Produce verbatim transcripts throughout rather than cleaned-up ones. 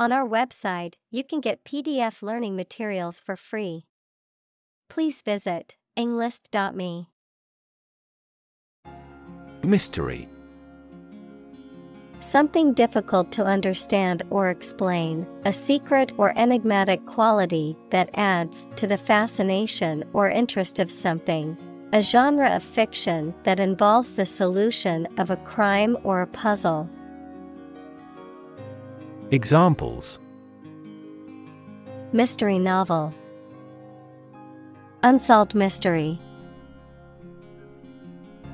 On our website, you can get P D F learning materials for free. Please visit englist dot me. Mystery. Something difficult to understand or explain, a secret or enigmatic quality that adds to the fascination or interest of something. A genre of fiction that involves the solution of a crime or a puzzle. Examples: mystery novel, unsolved mystery.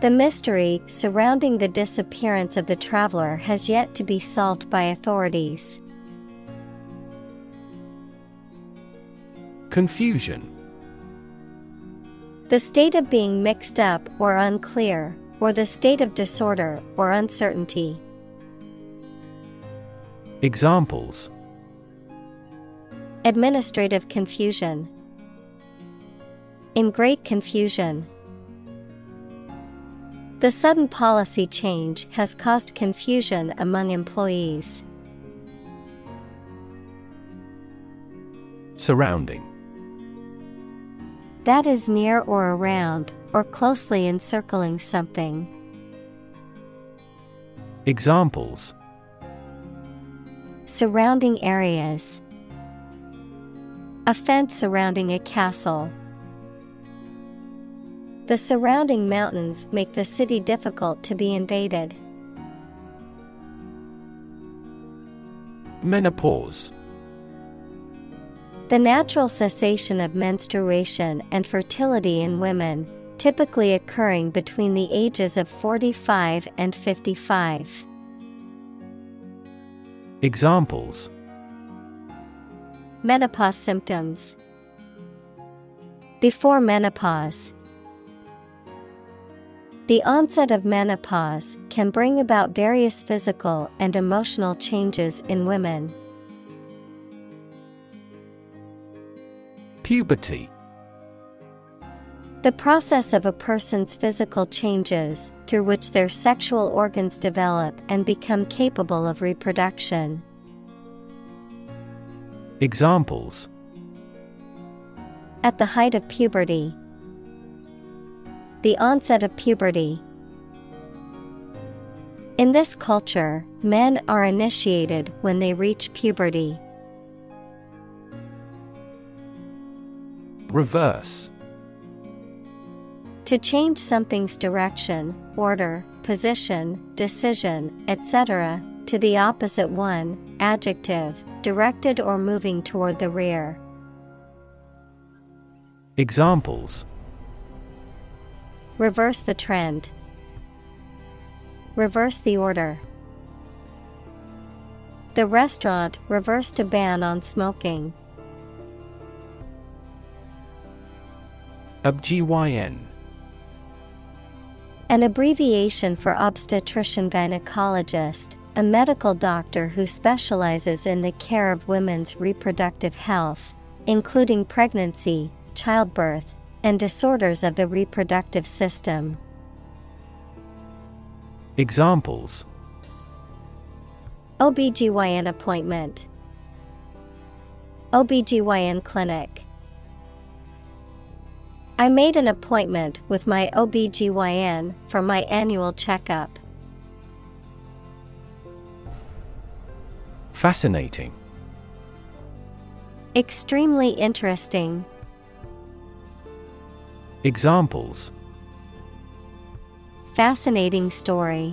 The mystery surrounding the disappearance of the traveler has yet to be solved by authorities. Confusion. The state of being mixed up or unclear, or the state of disorder or uncertainty. Examples: administrative confusion, in great confusion. The sudden policy change has caused confusion among employees. Surrounding. That is near or around, or closely encircling something. Examples: surrounding areas, a fence surrounding a castle. The surrounding mountains make the city difficult to be invaded. Menopause. The natural cessation of menstruation and fertility in women, typically occurring between the ages of forty-five and fifty-five. Examples: menopause symptoms, before menopause. The onset of menopause can bring about various physical and emotional changes in women. Puberty. The process of a person's physical changes through which their sexual organs develop and become capable of reproduction. Examples: at the height of puberty, the onset of puberty. In this culture, men are initiated when they reach puberty. Reverse. To change something's direction, order, position, decision, et cetera, to the opposite one, adjective, directed or moving toward the rear. Examples: reverse the trend, reverse the order. The restaurant reversed a ban on smoking. O B G Y N. An abbreviation for obstetrician-gynecologist, a medical doctor who specializes in the care of women's reproductive health, including pregnancy, childbirth, and disorders of the reproductive system. Examples: O B G Y N appointment, O B G Y N clinic. I made an appointment with my O B G Y N for my annual checkup. Fascinating. Extremely interesting. Examples: fascinating story,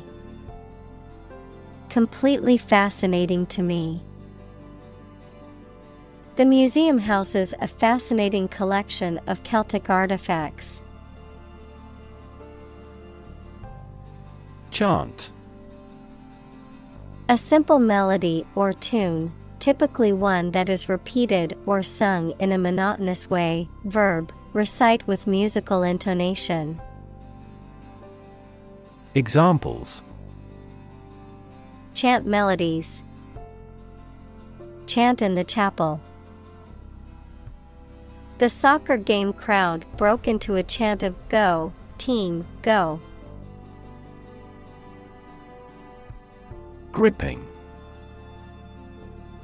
completely fascinating to me. The museum houses a fascinating collection of Celtic artifacts. Chant. A simple melody or tune, typically one that is repeated or sung in a monotonous way. Verb: recite with musical intonation. Examples: chant melodies, chant in the chapel. The soccer game crowd broke into a chant of "Go, team, go!" Gripping.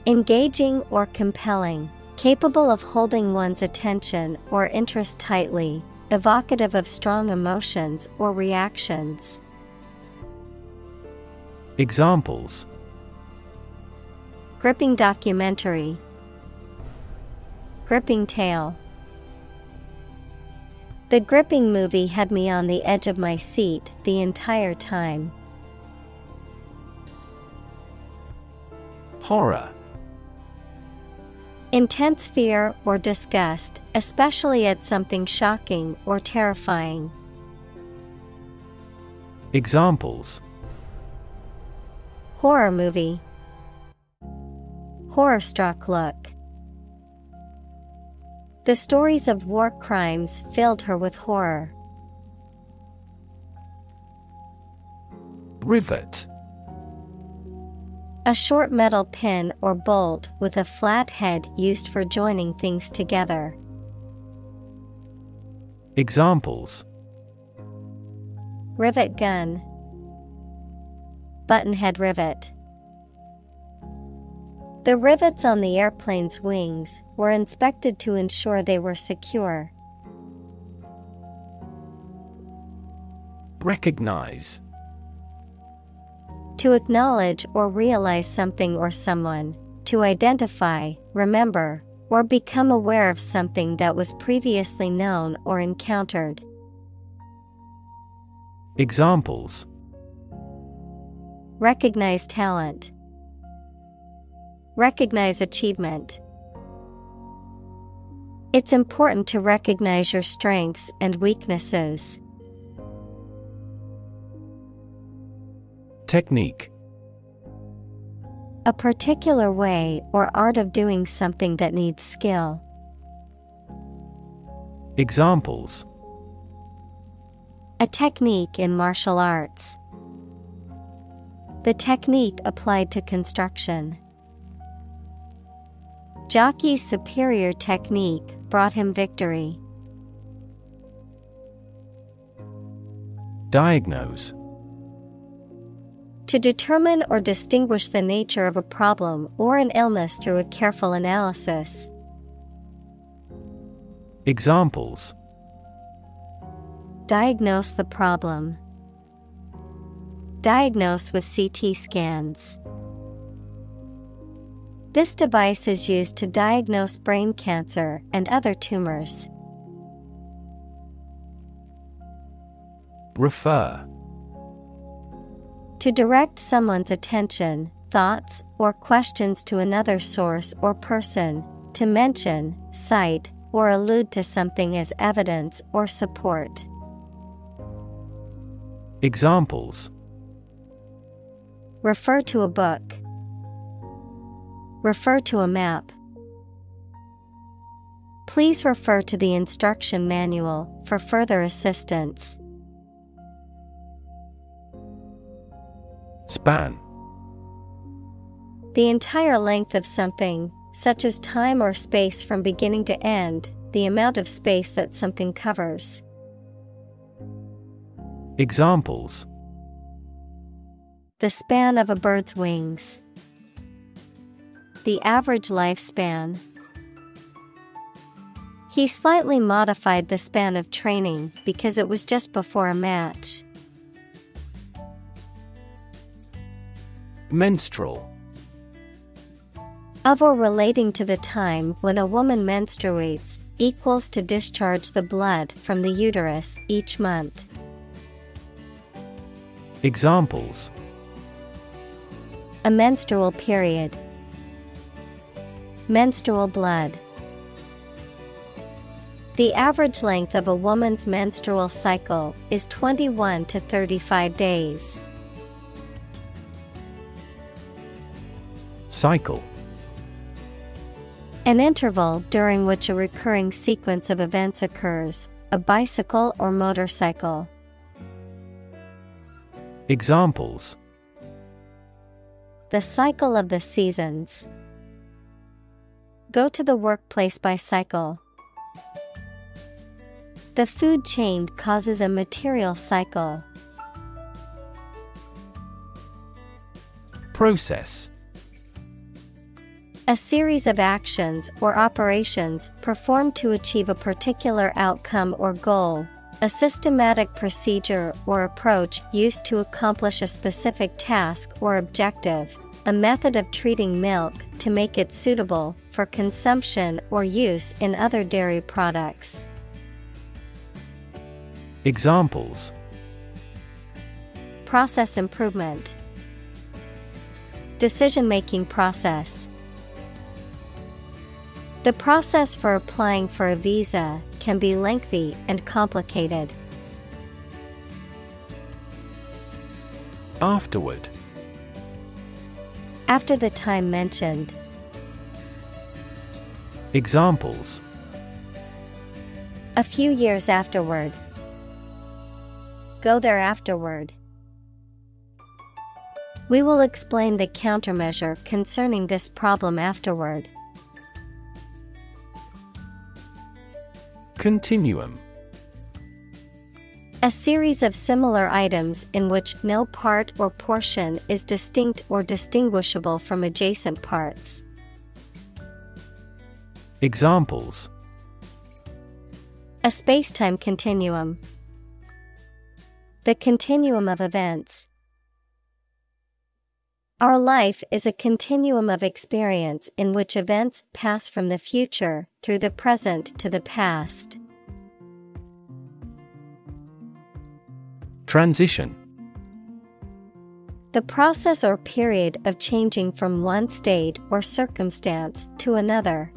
Engaging or compelling, capable of holding one's attention or interest tightly, evocative of strong emotions or reactions. Examples: gripping documentary, gripping tale. The gripping movie had me on the edge of my seat the entire time. Horror. Intense fear or disgust, especially at something shocking or terrifying. Examples: horror movie, horror-struck look. The stories of war crimes filled her with horror. Rivet. A short metal pin or bolt with a flat head used for joining things together. Examples: rivet gun, buttonhead rivet. The rivets on the airplane's wings were inspected to ensure they were secure. Recognize. To acknowledge or realize something or someone, to identify, remember, or become aware of something that was previously known or encountered. Examples: recognize talent, recognize achievement. It's important to recognize your strengths and weaknesses. Technique. A particular way or art of doing something that needs skill. Examples: a technique in martial arts, the technique applied to construction. Jockey's superior technique brought him victory. Diagnose. To determine or distinguish the nature of a problem or an illness through a careful analysis. Examples: diagnose the problem, diagnose with C T scans. This device is used to diagnose brain cancer and other tumors. Refer. To direct someone's attention, thoughts, or questions to another source or person, to mention, cite, or allude to something as evidence or support. Examples: refer to a book, refer to a map. Please refer to the instruction manual for further assistance. Span. The entire length of something, such as time or space from beginning to end, the amount of space that something covers. Examples: the span of a bird's wings, the average lifespan. He slightly modified the span of training because it was just before a match. Menstrual. Of or relating to the time when a woman menstruates, equals to discharge the blood from the uterus each month. Examples: a menstrual period, menstrual blood. The average length of a woman's menstrual cycle is twenty-one to thirty-five days. Cycle. An interval during which a recurring sequence of events occurs, a bicycle or motorcycle. Examples: the cycle of the seasons, go to the workplace by cycle. The food chain causes a material cycle. Process. A series of actions or operations performed to achieve a particular outcome or goal. A systematic procedure or approach used to accomplish a specific task or objective. A method of treating milk to make it suitable for consumption or use in other dairy products. Examples: Process improvement, Decision-making process. The process for applying for a visa can be lengthy and complicated. Afterward. After the time mentioned. Examples: A few years afterward. Go there afterward. We will explain the countermeasure concerning this problem afterward. Continuum. A series of similar items in which no part or portion is distinct or distinguishable from adjacent parts. Examples: A space-time continuum. The continuum of events. Our life is a continuum of experience in which events pass from the future through the present to the past. Transition. The process or period of changing from one state or circumstance to another.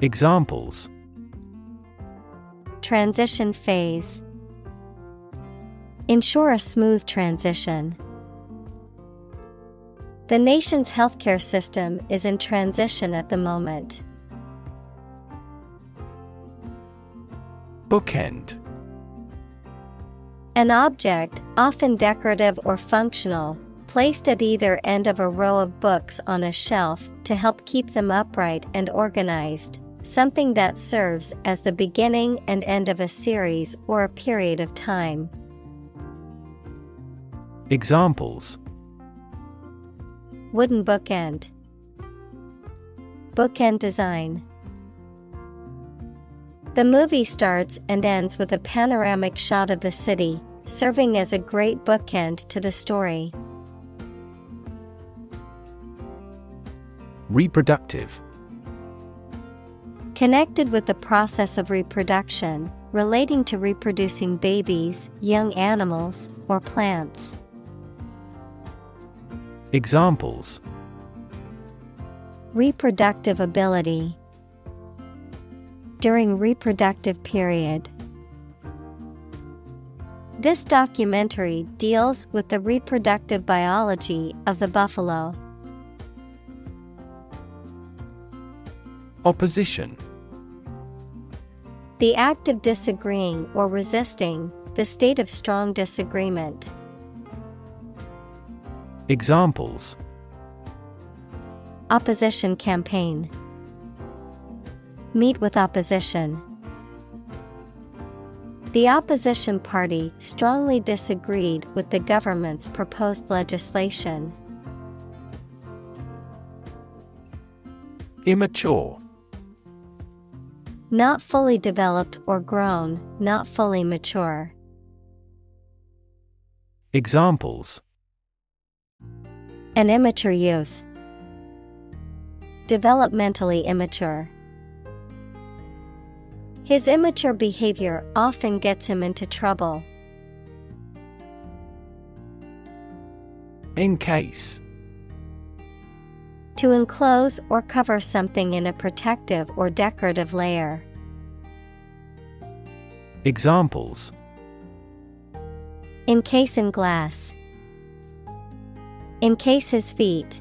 Examples: Transition phase. Ensure a smooth transition. The nation's healthcare system is in transition at the moment. Bookend. An object, often decorative or functional, placed at either end of a row of books on a shelf to help keep them upright and organized, something that serves as the beginning and end of a series or a period of time. Examples: Wooden bookend. Bookend design. The movie starts and ends with a panoramic shot of the city, serving as a great bookend to the story. Reproductive. Connected with the process of reproduction, relating to reproducing babies, young animals, or plants. Examples: Reproductive ability. During reproductive period. This documentary deals with the reproductive biology of the buffalo. Opposition. The act of disagreeing or resisting, the state of strong disagreement. Examples: Opposition campaign. Meet with opposition. The opposition party strongly disagreed with the government's proposed legislation. Immature. Not fully developed or grown, not fully mature. Examples: An immature youth. Developmentally immature. His immature behavior often gets him into trouble. Encase. To enclose or cover something in a protective or decorative layer. Examples: Encase in glass. Encase his feet.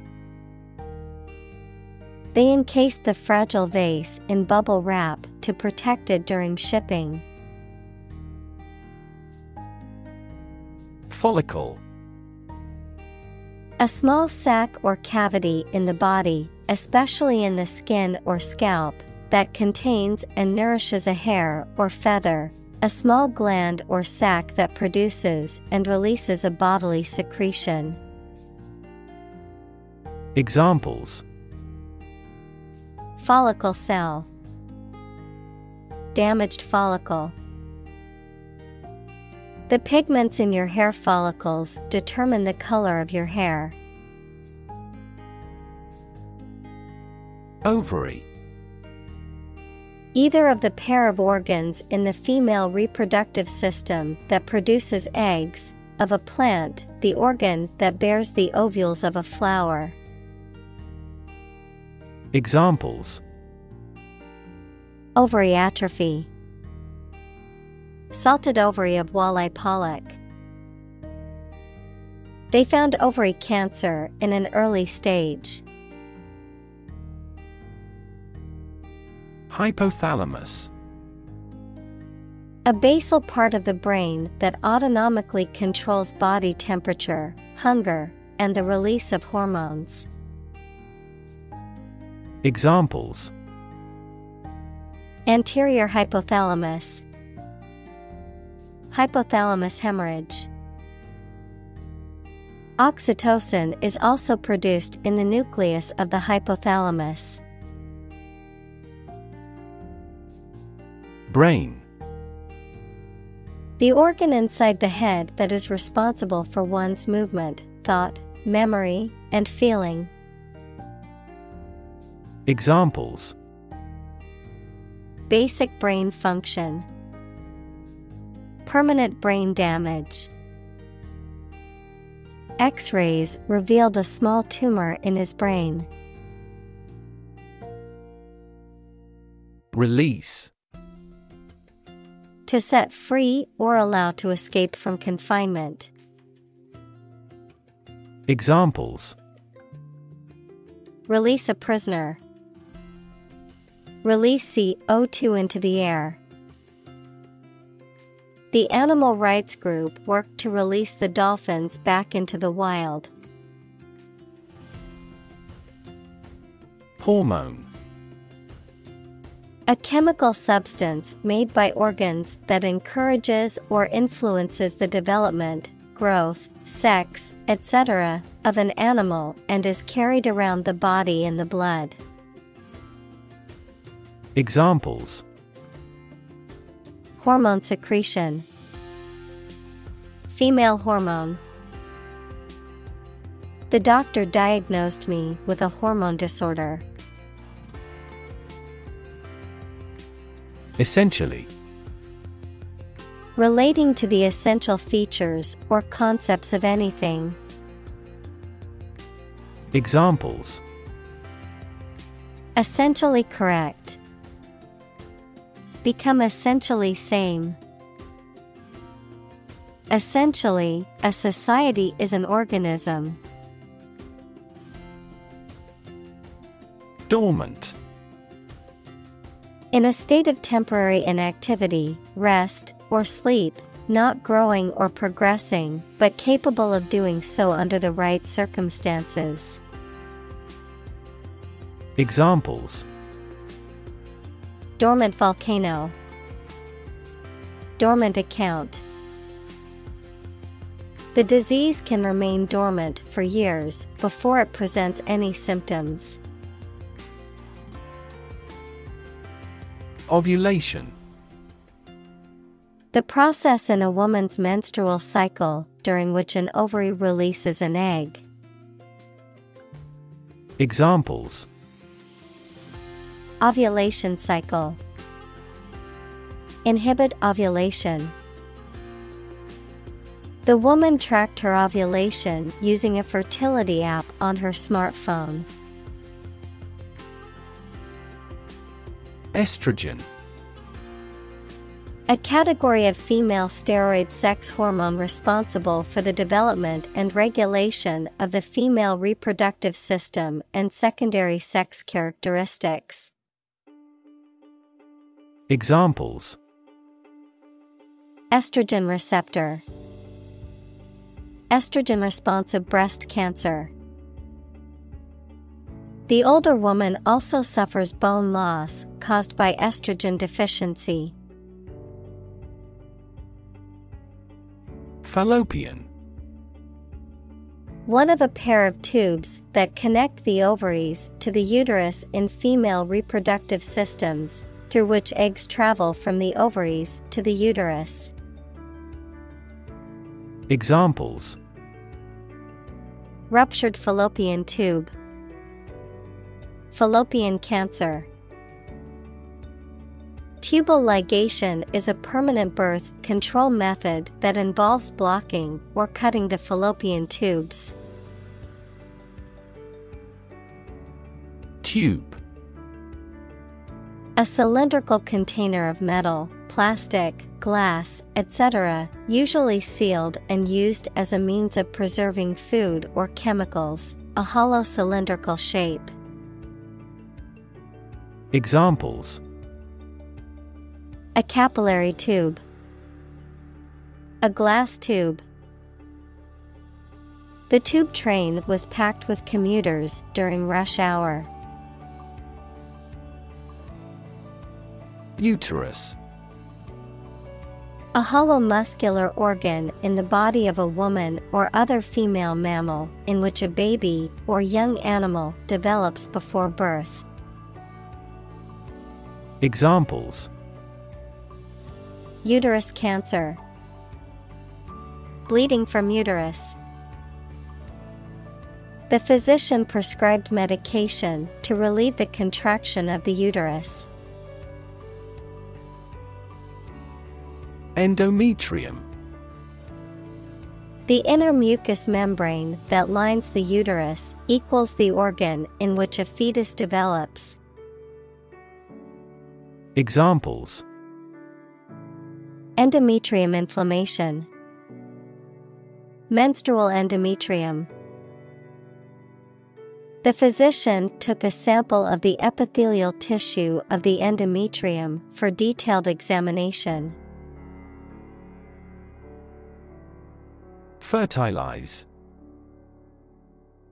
They encased the fragile vase in bubble wrap to protect it during shipping. Follicle. A small sac or cavity in the body, especially in the skin or scalp, that contains and nourishes a hair or feather, a small gland or sac that produces and releases a bodily secretion. Examples: follicle cell, damaged follicle. The pigments in your hair follicles determine the color of your hair. Ovary. Either of the pair of organs in the female reproductive system that produces eggs, of a plant, the organ that bears the ovules of a flower. Examples: ovary atrophy, salted ovary of walleye pollock. They found ovary cancer in an early stage. Hypothalamus. A basal part of the brain that autonomically controls body temperature, hunger, and the release of hormones. Examples: anterior hypothalamus, hypothalamus hemorrhage. Oxytocin is also produced in the nucleus of the hypothalamus. Brain. The organ inside the head that is responsible for one's movement, thought, memory, and feeling. Examples: basic brain function, permanent brain damage. X-rays revealed a small tumor in his brain. Release. To set free or allow to escape from confinement. Examples: release a prisoner, release C O two into the air. The animal rights group worked to release the dolphins back into the wild. Hormone. A chemical substance made by organs that encourages or influences the development, growth, sex, et cetera of an animal and is carried around the body in the blood. Examples: hormone secretion, female hormone. The doctor diagnosed me with a hormone disorder. Essentially. Relating to the essential features or concepts of anything. Examples: essentially correct, become essentially same. Essentially, a society is an organism. Dormant. In a state of temporary inactivity, rest, or sleep, not growing or progressing, but capable of doing so under the right circumstances. Examples: dormant volcano, dormant account. The disease can remain dormant for years before it presents any symptoms. Ovulation. The process in a woman's menstrual cycle during which an ovary releases an egg. Examples: ovulation cycle, inhibit ovulation. The woman tracked her ovulation using a fertility app on her smartphone. Estrogen. A category of female steroid sex hormone responsible for the development and regulation of the female reproductive system and secondary sex characteristics. Examples: estrogen receptor, estrogen-responsive breast cancer. The older woman also suffers bone loss caused by estrogen deficiency. Fallopian. One of a pair of tubes that connect the ovaries to the uterus in female reproductive systems, through which eggs travel from the ovaries to the uterus. Examples: ruptured fallopian tube, fallopian cancer. Tubal ligation is a permanent birth control method that involves blocking or cutting the fallopian tubes. Tube. A cylindrical container of metal, plastic, glass, et cetera, usually sealed and used as a means of preserving food or chemicals, a hollow cylindrical shape. Examples: a capillary tube, a glass tube. The tube train was packed with commuters during rush hour. Uterus. A hollow muscular organ in the body of a woman or other female mammal in which a baby or young animal develops before birth. Examples: uterus cancer, bleeding from uterus. The physician prescribed medication to relieve the contraction of the uterus. Endometrium. The inner mucous membrane that lines the uterus equals the organ in which a fetus develops. Examples: endometrium inflammation, menstrual endometrium. The physician took a sample of the epithelial tissue of the endometrium for detailed examination. Fertilize.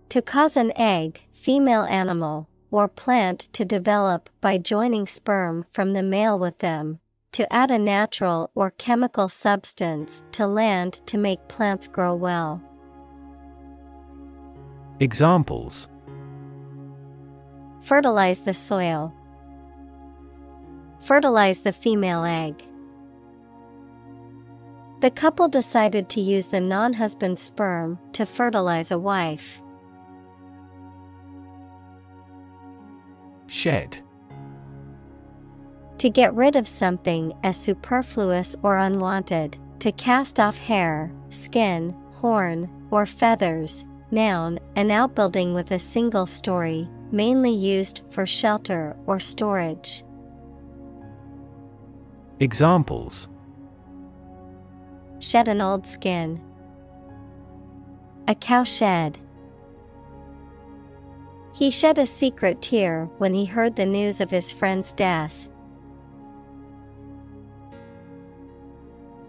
To cause an egg, female animal, or plant to develop by joining sperm from the male with them, to add a natural or chemical substance to land to make plants grow well. Examples: fertilize the soil, fertilize the female egg. The couple decided to use the non-husband sperm to fertilize a wife. Shed. To get rid of something as superfluous or unwanted, to cast off hair, skin, horn, or feathers. Noun, an outbuilding with a single story, mainly used for shelter or storage. Examples: shed an old skin, a cow shed. He shed a secret tear when he heard the news of his friend's death.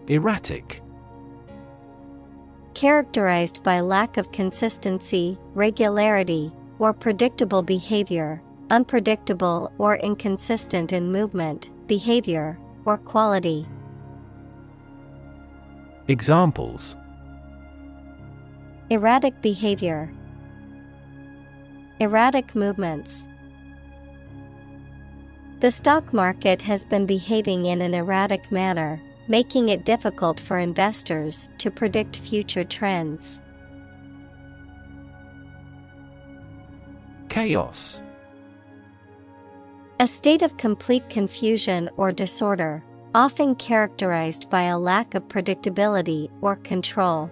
Erratic. Characterized by lack of consistency, regularity, or predictable behavior, unpredictable or inconsistent in movement, behavior, or quality. Examples: erratic behavior, erratic movements. The stock market has been behaving in an erratic manner, making it difficult for investors to predict future trends. Chaos. A state of complete confusion or disorder, often characterized by a lack of predictability or control.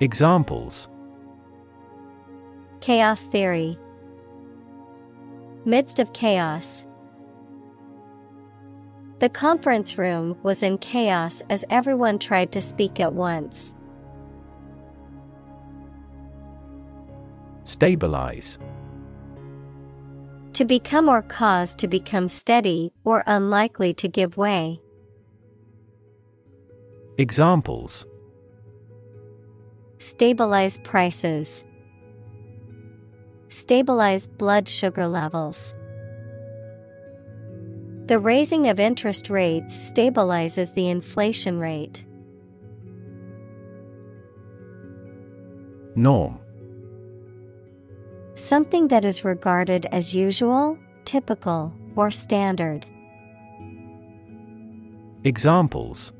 Examples: chaos theory, midst of chaos. The conference room was in chaos as everyone tried to speak at once. Stabilize. To become or cause to become steady or unlikely to give way. Examples: stabilize prices, stabilize blood sugar levels. The raising of interest rates stabilizes the inflation rate. Norm. Something that is regarded as usual, typical, or standard. Examples: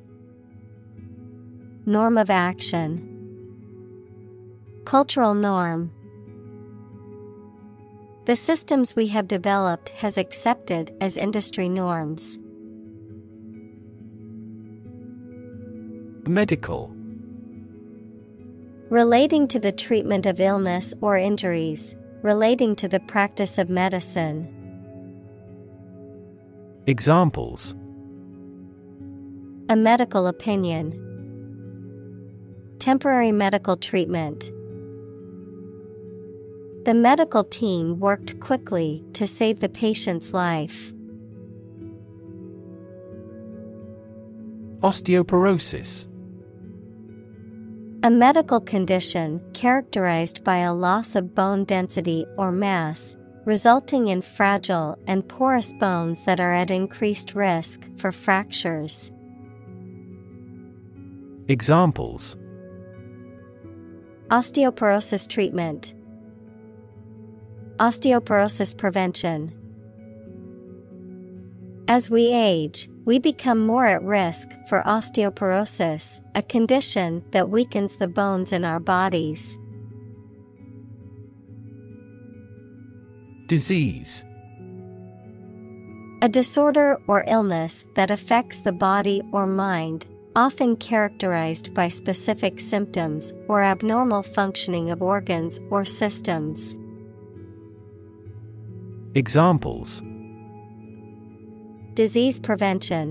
norm of action, cultural norm. The systems we have developed has accepted as industry norms. Medical. Relating to the treatment of illness or injuries, relating to the practice of medicine. Examples: a medical opinion, temporary medical treatment. The medical team worked quickly to save the patient's life. Osteoporosis. A medical condition characterized by a loss of bone density or mass, resulting in fragile and porous bones that are at increased risk for fractures. Examples: osteoporosis treatment, osteoporosis prevention. As we age, we become more at risk for osteoporosis, a condition that weakens the bones in our bodies. Disease. A disorder or illness that affects the body or mind, often characterized by specific symptoms or abnormal functioning of organs or systems. Examples: disease prevention,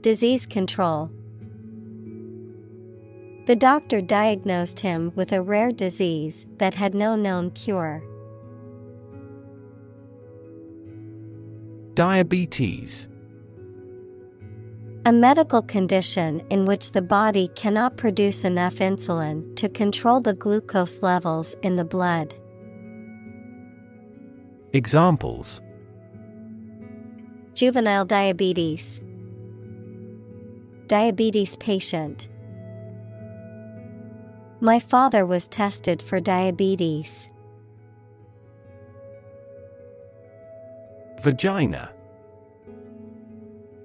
disease control. The doctor diagnosed him with a rare disease that had no known cure. Diabetes. A medical condition in which the body cannot produce enough insulin to control the glucose levels in the blood. Examples: juvenile diabetes, diabetes patient. My father was tested for diabetes. Vagina.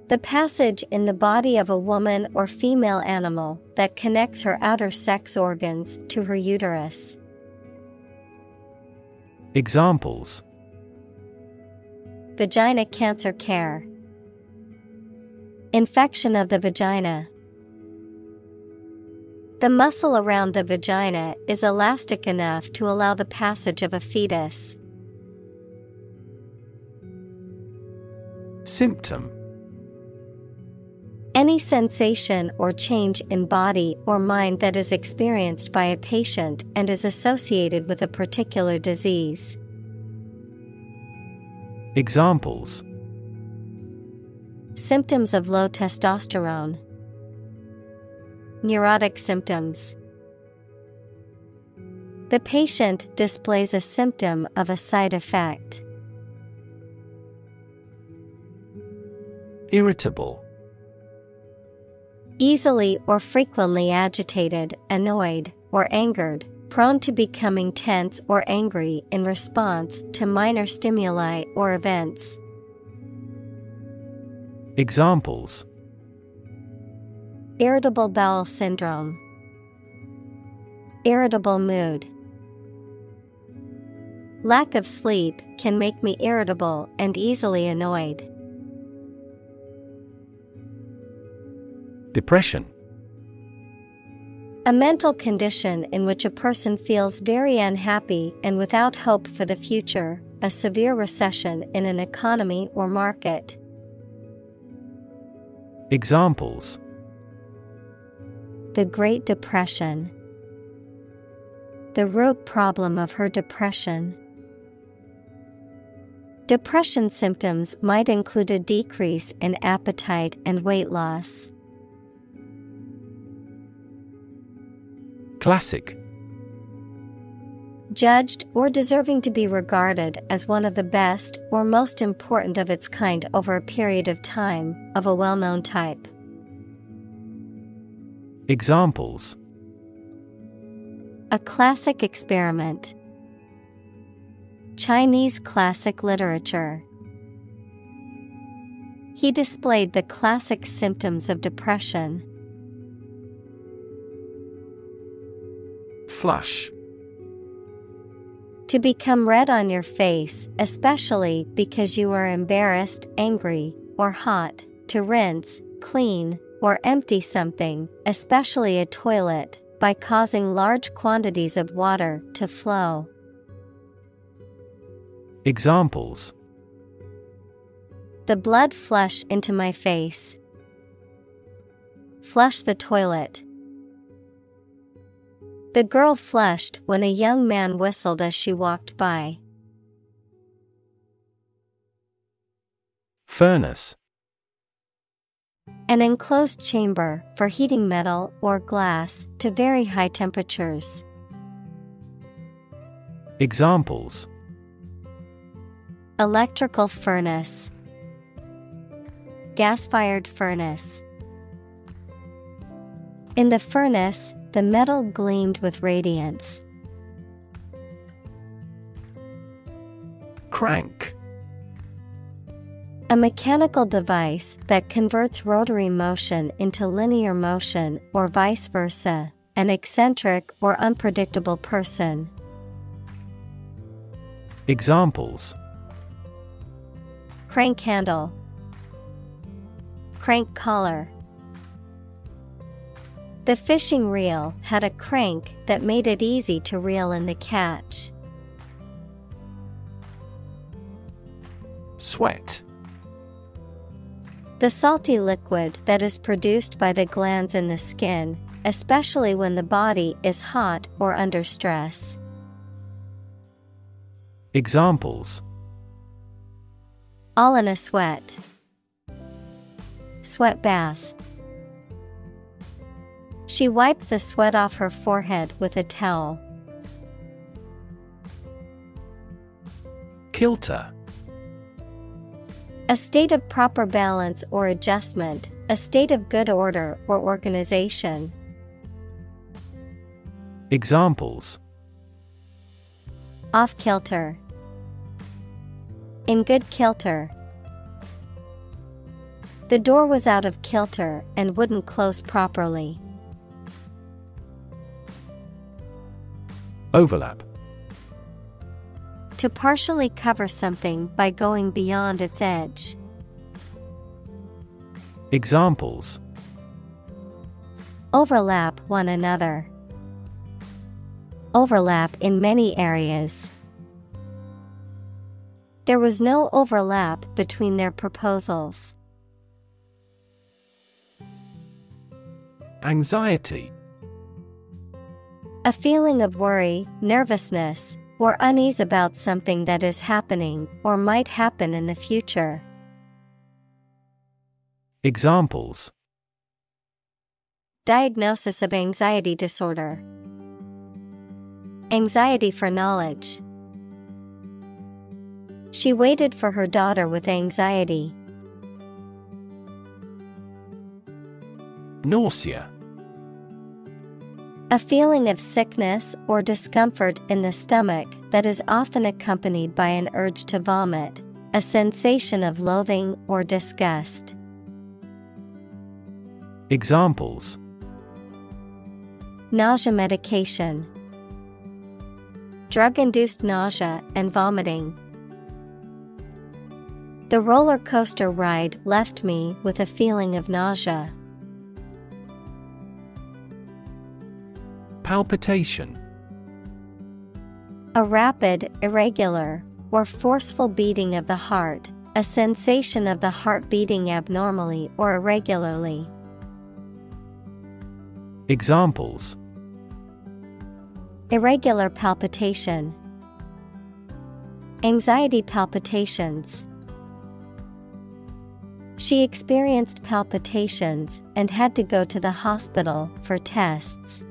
The passage in the body of a woman or female animal that connects her outer sex organs to her uterus. Examples: vagina cancer care, infection of the vagina. The muscle around the vagina is elastic enough to allow the passage of a fetus. Symptom. Any sensation or change in body or mind that is experienced by a patient and is associated with a particular disease. Examples: symptoms of low testosterone, neurotic symptoms. The patient displays a symptom of a side effect. Irritable. Easily or frequently agitated, annoyed, or angered. Prone to becoming tense or angry in response to minor stimuli or events. Examples: irritable bowel syndrome, irritable mood. Lack of sleep can make me irritable and easily annoyed. Depression. A mental condition in which a person feels very unhappy and without hope for the future, a severe recession in an economy or market. Examples: the Great Depression, the root problem of her depression. Depression symptoms might include a decrease in appetite and weight loss. Classic. Judged or deserving to be regarded as one of the best or most important of its kind over a period of time, of a well-known type. Examples: A classic experiment. Chinese classic literature. He displayed the classic symptoms of depression. Flush. To become red on your face, especially because you are embarrassed, angry, or hot. To rinse, clean, or empty something, especially a toilet, by causing large quantities of water to flow. Examples: The blood flush into my face. Flush the toilet. The girl flushed when a young man whistled as she walked by. Furnace. An enclosed chamber for heating metal or glass to very high temperatures. Examples: Electrical furnace. Gas-fired furnace. In the furnace, the metal gleamed with radiance. Crank. A mechanical device that converts rotary motion into linear motion or vice versa. An eccentric or unpredictable person. Examples: Crank handle. Crank collar. The fishing reel had a crank that made it easy to reel in the catch. Sweat. The salty liquid that is produced by the glands in the skin, especially when the body is hot or under stress. Examples: All in a sweat. Sweat bath. She wiped the sweat off her forehead with a towel. Kilter. A state of proper balance or adjustment, a state of good order or organization. Examples: Off kilter. In good kilter. The door was out of kilter and wouldn't close properly. Overlap. To partially cover something by going beyond its edge. Examples: Overlap one another. Overlap in many areas. There was no overlap between their proposals. Anxiety. A feeling of worry, nervousness, or unease about something that is happening or might happen in the future. Examples: Diagnosis of anxiety disorder. Anxiety for knowledge. She waited for her daughter with anxiety. Nausea. A feeling of sickness or discomfort in the stomach that is often accompanied by an urge to vomit, a sensation of loathing or disgust. Examples: Nausea medication. Drug-induced nausea and vomiting. The roller coaster ride left me with a feeling of nausea. Palpitation. A rapid, irregular, or forceful beating of the heart, a sensation of the heart beating abnormally or irregularly. Examples: Irregular palpitation. Anxiety palpitations. She experienced palpitations and had to go to the hospital for tests.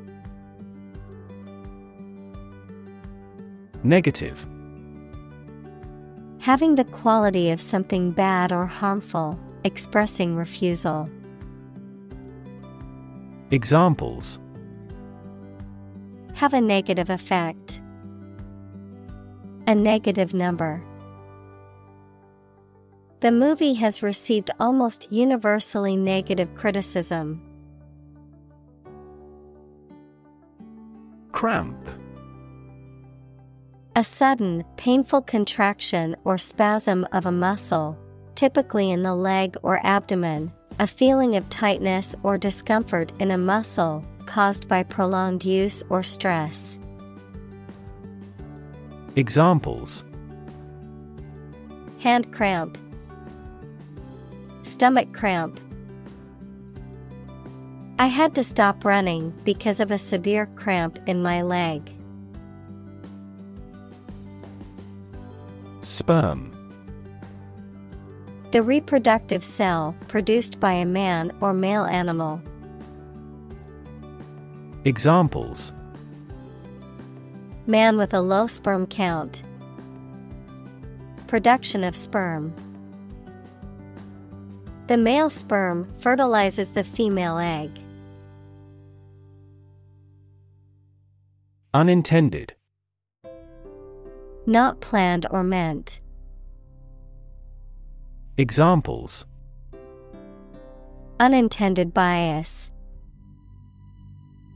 Negative. Having the quality of something bad or harmful, expressing refusal. Examples: Have a negative effect. A negative number. The movie has received almost universally negative criticism. Cramp. A sudden, painful contraction or spasm of a muscle, typically in the leg or abdomen, a feeling of tightness or discomfort in a muscle, caused by prolonged use or stress. Examples: hand cramp, stomach cramp. I had to stop running because of a severe cramp in my leg. Sperm. The reproductive cell produced by a man or male animal. Examples: man with a low sperm count. Production of sperm. The male sperm fertilizes the female egg. Unintended. Not planned or meant. Examples: unintended bias.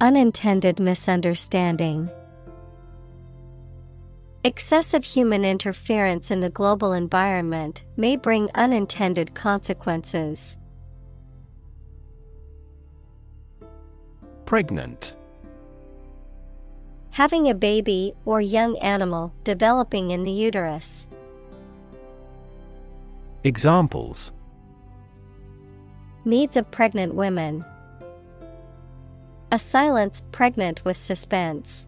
Unintended misunderstanding. Excessive human interference in the global environment may bring unintended consequences. Pregnant. Having a baby or young animal developing in the uterus. Examples: needs of pregnant women. A silence pregnant with suspense.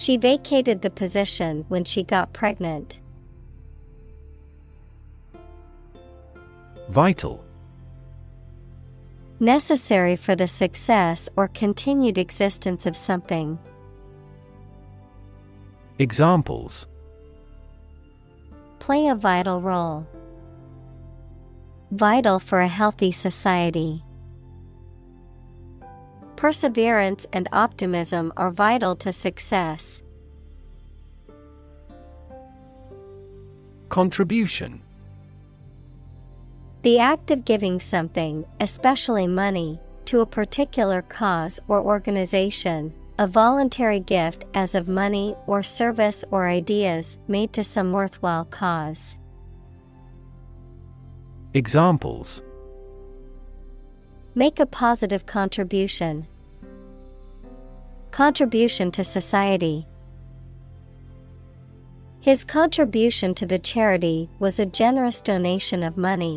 She vacated the position when she got pregnant. Vital. Necessary for the success or continued existence of something. Examples: play a vital role. Vital for a healthy society. Perseverance and optimism are vital to success. Contribution. The act of giving something, especially money, to a particular cause or organization, a voluntary gift as of money or service or ideas made to some worthwhile cause. Examples: make a positive contribution. Contribution to society. His contribution to the charity was a generous donation of money.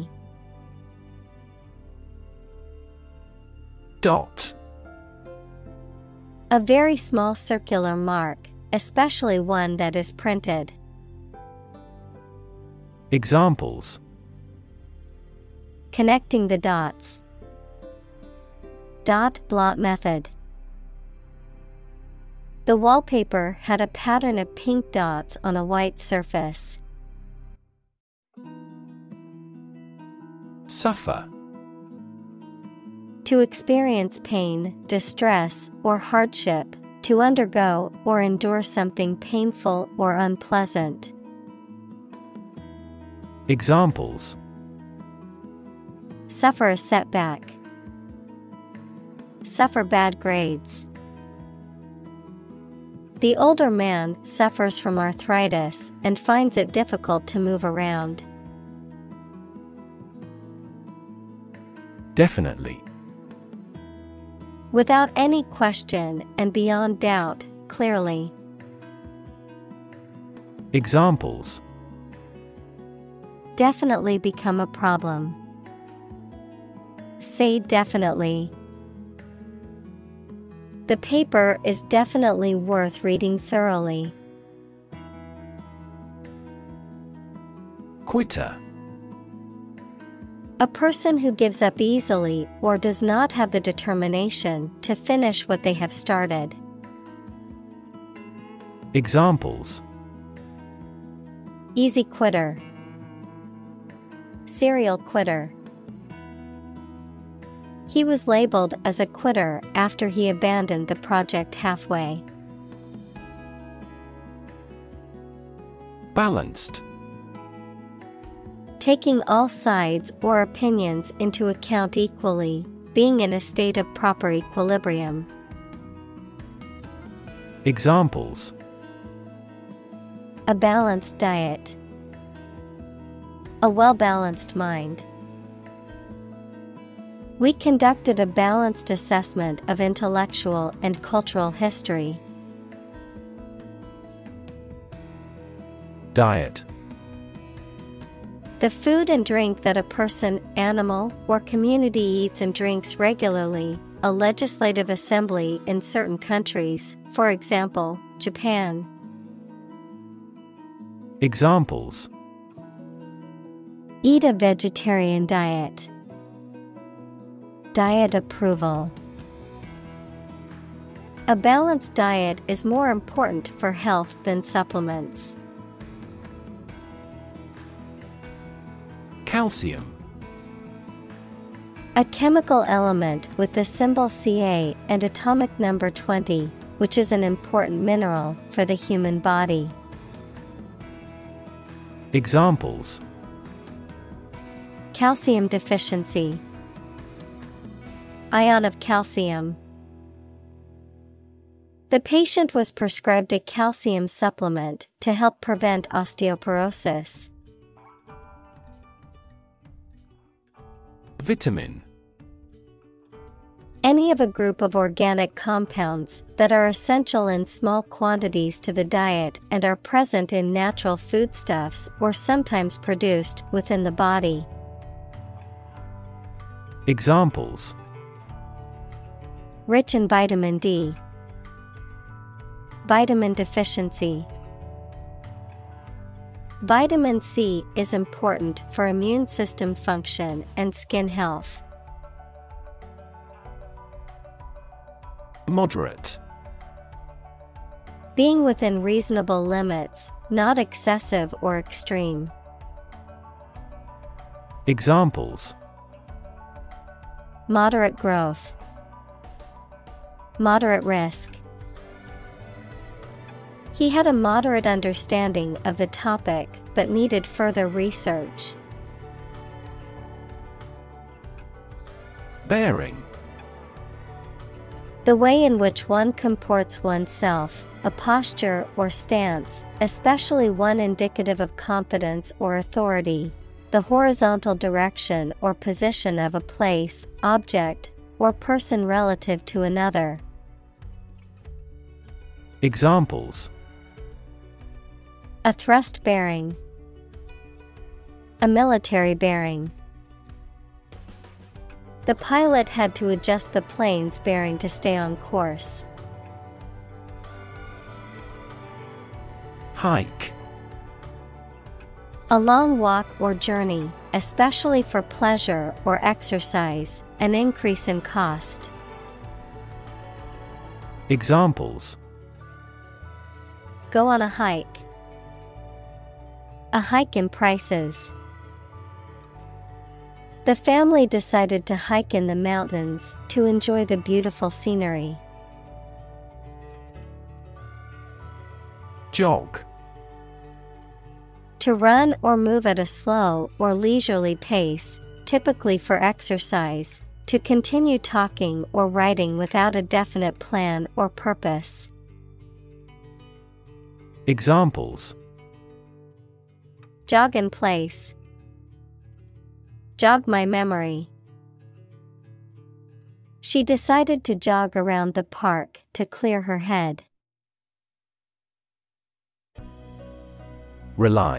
Dot. A very small circular mark, especially one that is printed. Examples: connecting the dots. Dot blot method. The wallpaper had a pattern of pink dots on a white surface. Suffer. To experience pain, distress, or hardship, to undergo or endure something painful or unpleasant. Examples: suffer a setback. Suffer bad grades. The older man suffers from arthritis and finds it difficult to move around. Definitely. Without any question and beyond doubt, clearly. Examples: definitely become a problem. Say definitely. The paper is definitely worth reading thoroughly. Quitter. A person who gives up easily or does not have the determination to finish what they have started. Examples: easy quitter. Serial quitter. He was labeled as a quitter after he abandoned the project halfway. Balanced. Taking all sides or opinions into account equally, being in a state of proper equilibrium. Examples: a balanced diet, a well-balanced mind. We conducted a balanced assessment of intellectual and cultural history. Diet. The food and drink that a person, animal, or community eats and drinks regularly. A legislative assembly in certain countries, for example, Japan. Examples: eat a vegetarian diet. Diet approval. A balanced diet is more important for health than supplements. Calcium. A chemical element with the symbol Ca and atomic number twenty, which is an important mineral for the human body. Examples: calcium deficiency, ion of calcium. The patient was prescribed a calcium supplement to help prevent osteoporosis. Vitamin. Any of a group of organic compounds that are essential in small quantities to the diet and are present in natural foodstuffs or sometimes produced within the body. Examples: rich in vitamin D, vitamin deficiency. Vitamin C is important for immune system function and skin health. Moderate. Being within reasonable limits, not excessive or extreme. Examples: moderate growth, moderate risk. He had a moderate understanding of the topic, but needed further research. Bearing. The way in which one comports oneself, a posture or stance, especially one indicative of confidence or authority, the horizontal direction or position of a place, object, or person relative to another. Examples: a thrust bearing, a military bearing. The pilot had to adjust the plane's bearing to stay on course. Hike. A long walk or journey, especially for pleasure or exercise, an increase in cost. Examples: go on a hike, a hike in prices. The family decided to hike in the mountains to enjoy the beautiful scenery. Jog. To run or move at a slow or leisurely pace, typically for exercise, to continue talking or writing without a definite plan or purpose. Examples: jog in place, jog my memory. She decided to jog around the park to clear her head. Rely.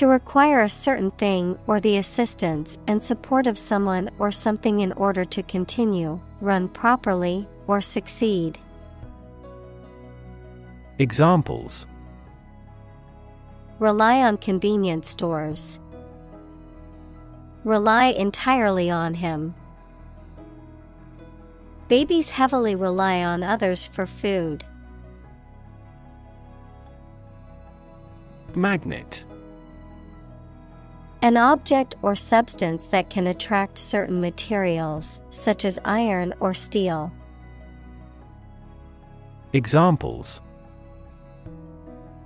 To require a certain thing or the assistance and support of someone or something in order to continue, run properly, or succeed. Examples: rely on convenience stores, rely entirely on him. Babies heavily rely on others for food. Magnet. An object or substance that can attract certain materials, such as iron or steel. Examples: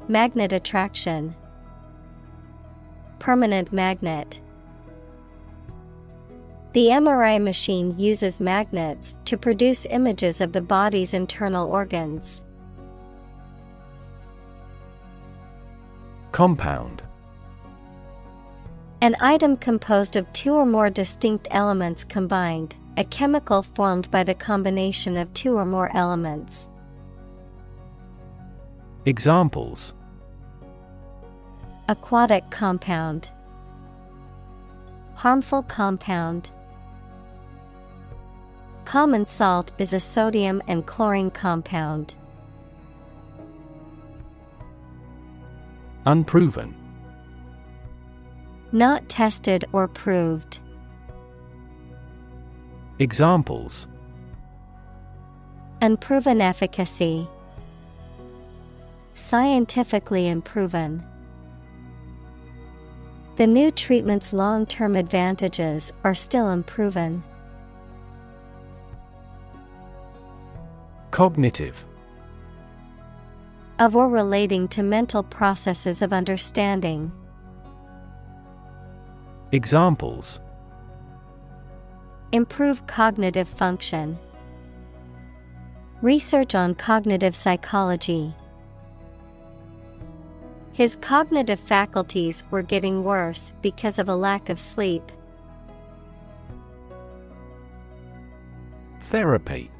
magnet attraction, permanent magnet. The M R I machine uses magnets to produce images of the body's internal organs. Compound. An item composed of two or more distinct elements combined, a chemical formed by the combination of two or more elements. Examples: aquatic compound, harmful compound. Common salt is a sodium and chlorine compound. Unproven. Not tested or proved. Examples: unproven efficacy, scientifically unproven. The new treatment's long-term advantages are still unproven. Cognitive. Of or relating to mental processes of understanding. Examples: improve cognitive function, research on cognitive psychology. His cognitive faculties were getting worse because of a lack of sleep. Therapy.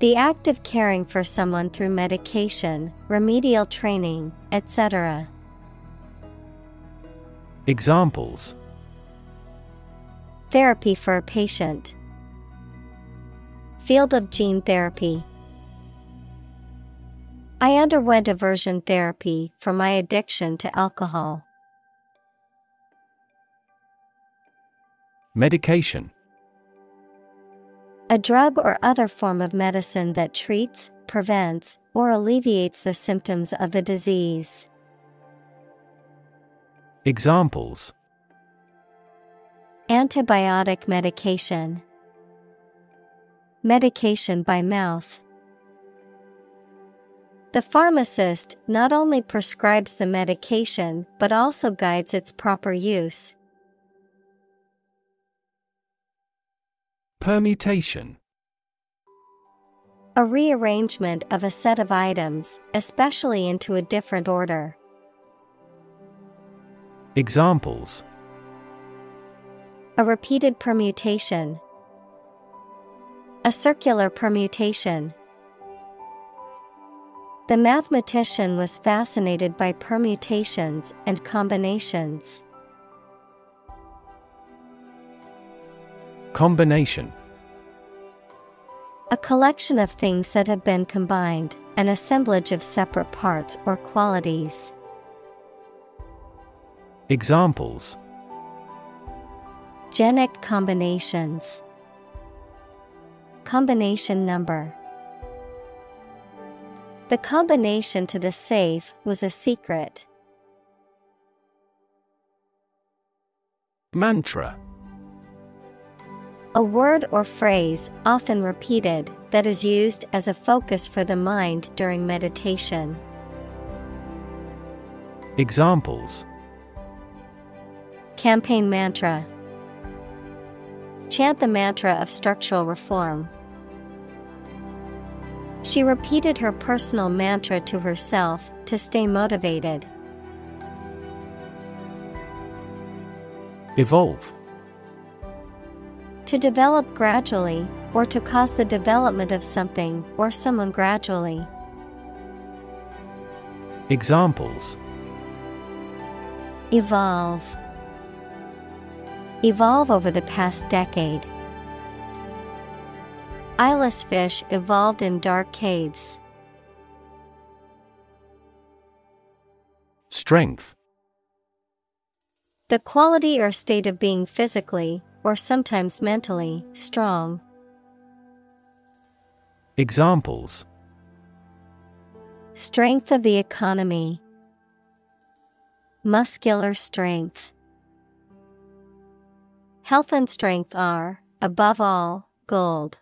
The act of caring for someone through medication, remedial training, et cetera. Examples: therapy for a patient, field of gene therapy. I underwent aversion therapy for my addiction to alcohol. Medication. A drug or other form of medicine that treats, prevents, or alleviates the symptoms of the disease. Examples: antibiotic medication, medication by mouth. The pharmacist not only prescribes the medication but also guides its proper use. Permutation. A rearrangement of a set of items, especially into a different order. Examples: a repeated permutation, a circular permutation. The mathematician was fascinated by permutations and combinations. Combination. A collection of things that have been combined, an assemblage of separate parts or qualities. Examples: genetic combinations, combination number. The combination to the safe was a secret. Mantra. A word or phrase, often repeated, that is used as a focus for the mind during meditation. Examples: campaign mantra, chant the mantra of structural reform. She repeated her personal mantra to herself to stay motivated. Evolve. To develop gradually, or to cause the development of something or someone gradually. Examples: evolve, evolve over the past decade. Eyeless fish evolved in dark caves. Strength. The quality or state of being physically, or sometimes mentally, strong. Examples: strength of the economy, Muscular strength. Health and strength are, above all, gold.